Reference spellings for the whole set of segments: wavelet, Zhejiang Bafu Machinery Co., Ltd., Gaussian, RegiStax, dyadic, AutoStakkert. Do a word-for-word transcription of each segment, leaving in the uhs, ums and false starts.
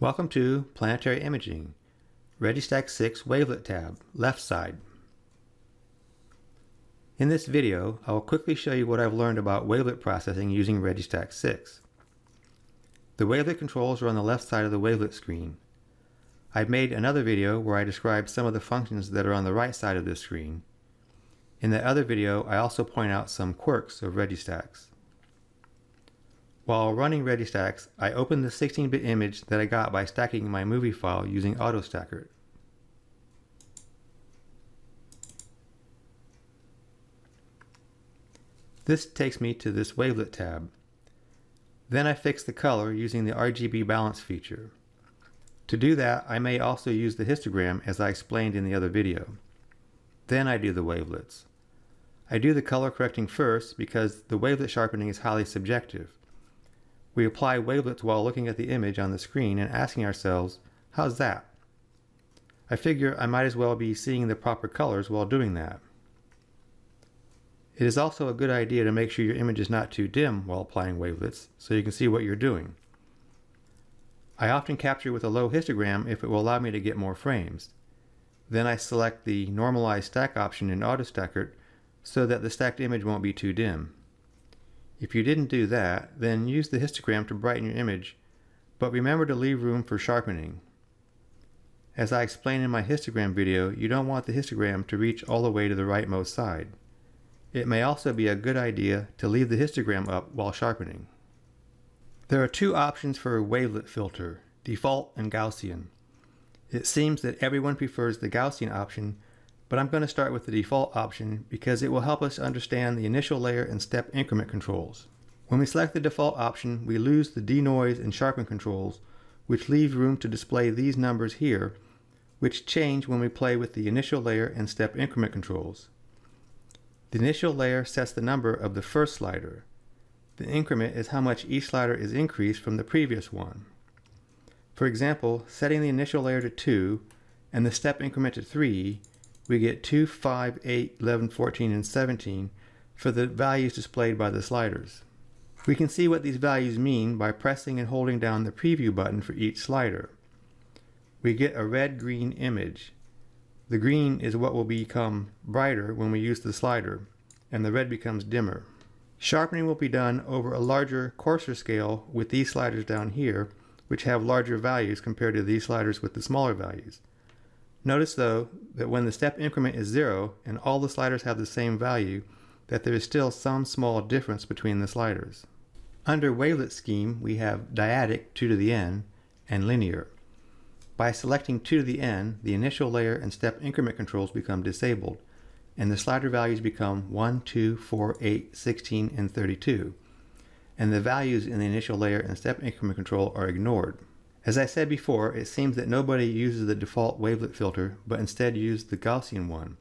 Welcome to Planetary Imaging, RegiStax six Wavelet tab, left side. In this video, I will quickly show you what I've learned about wavelet processing using RegiStax six. The wavelet controls are on the left side of the wavelet screen. I've made another video where I describe some of the functions that are on the right side of this screen. In that other video, I also point out some quirks of RegiStax. While running RegiStax, I opened the sixteen bit image that I got by stacking my movie file using AutoStakkert. This takes me to this wavelet tab. Then I fix the color using the R G B balance feature. To do that, I may also use the histogram as I explained in the other video. Then I do the wavelets. I do the color correcting first because the wavelet sharpening is highly subjective. We apply wavelets while looking at the image on the screen and asking ourselves, how's that? I figure I might as well be seeing the proper colors while doing that. It is also a good idea to make sure your image is not too dim while applying wavelets so you can see what you're doing. I often capture with a low histogram if it will allow me to get more frames. Then I select the Normalize Stack option in AutoStakkert so that the stacked image won't be too dim. If you didn't do that, then use the histogram to brighten your image, but remember to leave room for sharpening. As I explained in my histogram video, you don't want the histogram to reach all the way to the rightmost side. It may also be a good idea to leave the histogram up while sharpening. There are two options for a wavelet filter, default and Gaussian. It seems that everyone prefers the Gaussian option, but I'm going to start with the default option because it will help us understand the initial layer and step increment controls. When we select the default option, we lose the denoise and sharpen controls, which leaves room to display these numbers here, which change when we play with the initial layer and step increment controls. The initial layer sets the number of the first slider. The increment is how much each slider is increased from the previous one. For example, setting the initial layer to two and the step increment to three, we get two, five, eight, eleven, fourteen, and seventeen for the values displayed by the sliders. We can see what these values mean by pressing and holding down the preview button for each slider. We get a red-green image. The green is what will become brighter when we use the slider, and the red becomes dimmer. Sharpening will be done over a larger, coarser scale with these sliders down here, which have larger values compared to these sliders with the smaller values. Notice though that when the step increment is zero and all the sliders have the same value, that there is still some small difference between the sliders. Under wavelet scheme, we have dyadic two to the n and linear. By selecting two to the n, the initial layer and step increment controls become disabled, and the slider values become one, two, four, eight, sixteen, and thirty-two, and the values in the initial layer and step increment control are ignored. As I said before, it seems that nobody uses the default wavelet filter, but instead used the Gaussian one.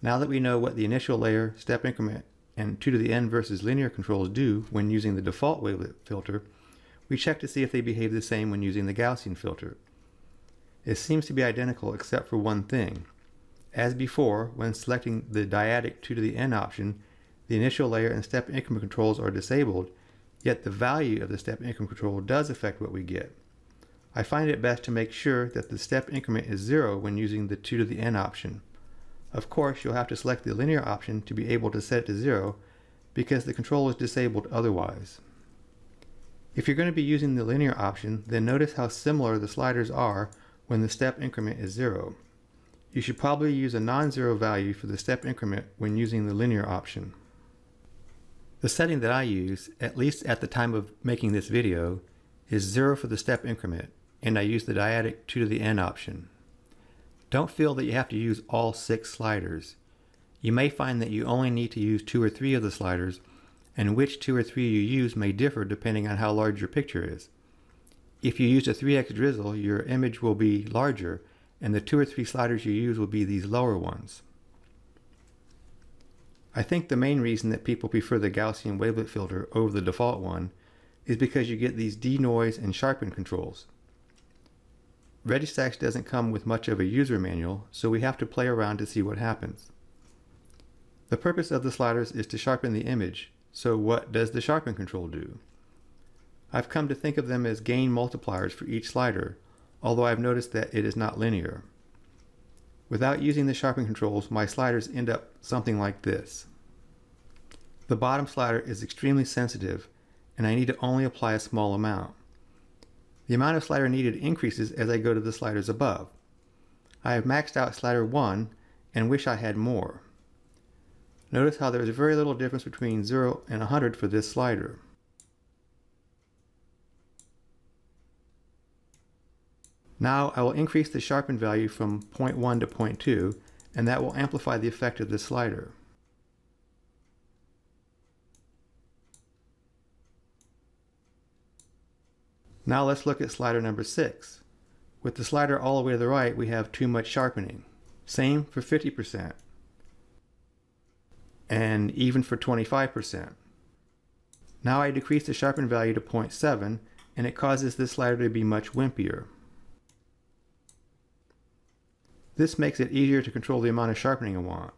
Now that we know what the initial layer, step increment, and two to the n versus linear controls do when using the default wavelet filter, we check to see if they behave the same when using the Gaussian filter. It seems to be identical except for one thing. As before, when selecting the dyadic two to the n option, the initial layer and step increment controls are disabled, yet the value of the step increment control does affect what we get. I find it best to make sure that the step increment is zero when using the two to the n option. Of course, you'll have to select the linear option to be able to set it to zero because the control is disabled otherwise. If you're going to be using the linear option, then notice how similar the sliders are when the step increment is zero. You should probably use a non-zero value for the step increment when using the linear option. The setting that I use, at least at the time of making this video, is zero for the step increment, and I use the dyadic two to the n option. Don't feel that you have to use all six sliders. You may find that you only need to use two or three of the sliders, and which two or three you use may differ depending on how large your picture is. If you used a three X drizzle, your image will be larger, and the two or three sliders you use will be these lower ones. I think the main reason that people prefer the Gaussian wavelet filter over the default one is because you get these denoise and sharpen controls. RegiStax doesn't come with much of a user manual, so we have to play around to see what happens. The purpose of the sliders is to sharpen the image, so what does the sharpen control do? I've come to think of them as gain multipliers for each slider, although I've noticed that it is not linear. Without using the sharpen controls, my sliders end up something like this. The bottom slider is extremely sensitive, and I need to only apply a small amount. The amount of slider needed increases as I go to the sliders above. I have maxed out slider one and wish I had more. Notice how there is very little difference between zero and one hundred for this slider. Now I will increase the sharpen value from zero point one to zero point two, and that will amplify the effect of this slider. Now let's look at slider number six. With the slider all the way to the right, we have too much sharpening. Same for fifty percent, and even for twenty-five percent. Now I decrease the sharpen value to zero point seven, and it causes this slider to be much wimpier. This makes it easier to control the amount of sharpening I want.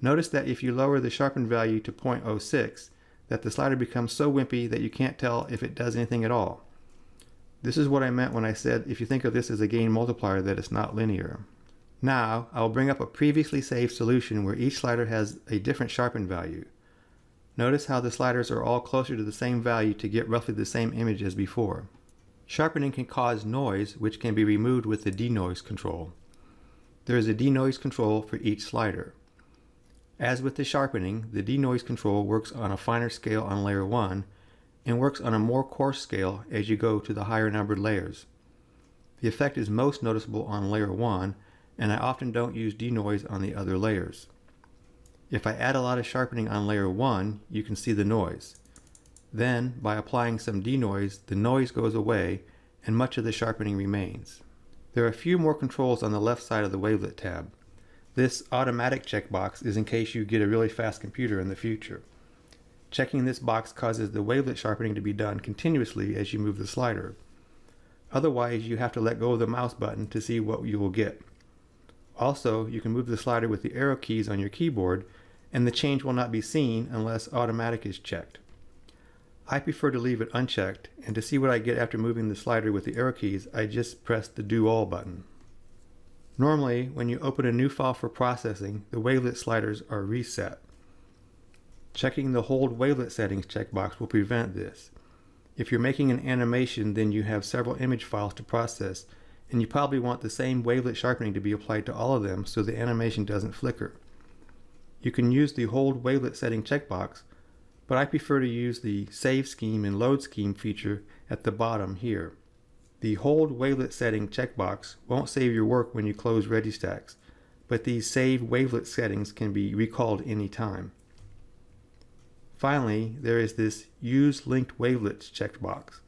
Notice that if you lower the sharpen value to zero point zero six, that the slider becomes so wimpy that you can't tell if it does anything at all. This is what I meant when I said if you think of this as a gain multiplier, that it's not linear. Now I'll bring up a previously saved solution where each slider has a different sharpen value. Notice how the sliders are all closer to the same value to get roughly the same image as before. Sharpening can cause noise, which can be removed with the denoise control. There is a denoise control for each slider. As with the sharpening, the denoise control works on a finer scale on layer one and works on a more coarse scale as you go to the higher numbered layers. The effect is most noticeable on layer one, and I often don't use denoise on the other layers. If I add a lot of sharpening on layer one, you can see the noise. Then, by applying some denoise, the noise goes away and much of the sharpening remains. There are a few more controls on the left side of the wavelet tab. This automatic checkbox is in case you get a really fast computer in the future. Checking this box causes the wavelet sharpening to be done continuously as you move the slider. Otherwise, you have to let go of the mouse button to see what you will get. Also, you can move the slider with the arrow keys on your keyboard, and the change will not be seen unless automatic is checked. I prefer to leave it unchecked, and to see what I get after moving the slider with the arrow keys, I just press the Do All button. Normally, when you open a new file for processing, the wavelet sliders are reset. Checking the Hold Wavelet Settings checkbox will prevent this. If you're making an animation, then you have several image files to process, and you probably want the same wavelet sharpening to be applied to all of them so the animation doesn't flicker. You can use the Hold Wavelet Setting checkbox, but I prefer to use the Save Scheme and Load Scheme feature at the bottom here. The Hold Wavelet Setting checkbox won't save your work when you close RegiStax, but these saved wavelet settings can be recalled any time. Finally, there is this Use Linked Wavelets checkbox.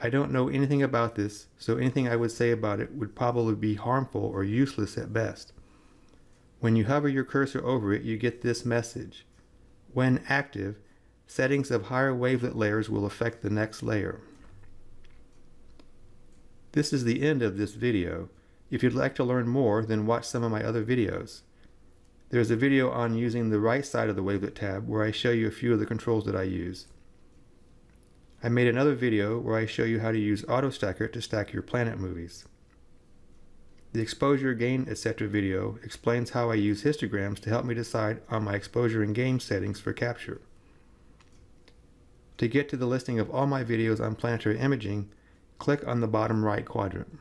I don't know anything about this, so anything I would say about it would probably be harmful or useless at best. When you hover your cursor over it, you get this message. When active, settings of higher wavelet layers will affect the next layer. This is the end of this video. If you'd like to learn more, then watch some of my other videos. There's a video on using the right side of the wavelet tab where I show you a few of the controls that I use. I made another video where I show you how to use AutoStakkert to stack your Planet movies. The exposure, gain, et cetera video explains how I use histograms to help me decide on my exposure and gain settings for capture. To get to the listing of all my videos on planetary imaging, click on the bottom right quadrant.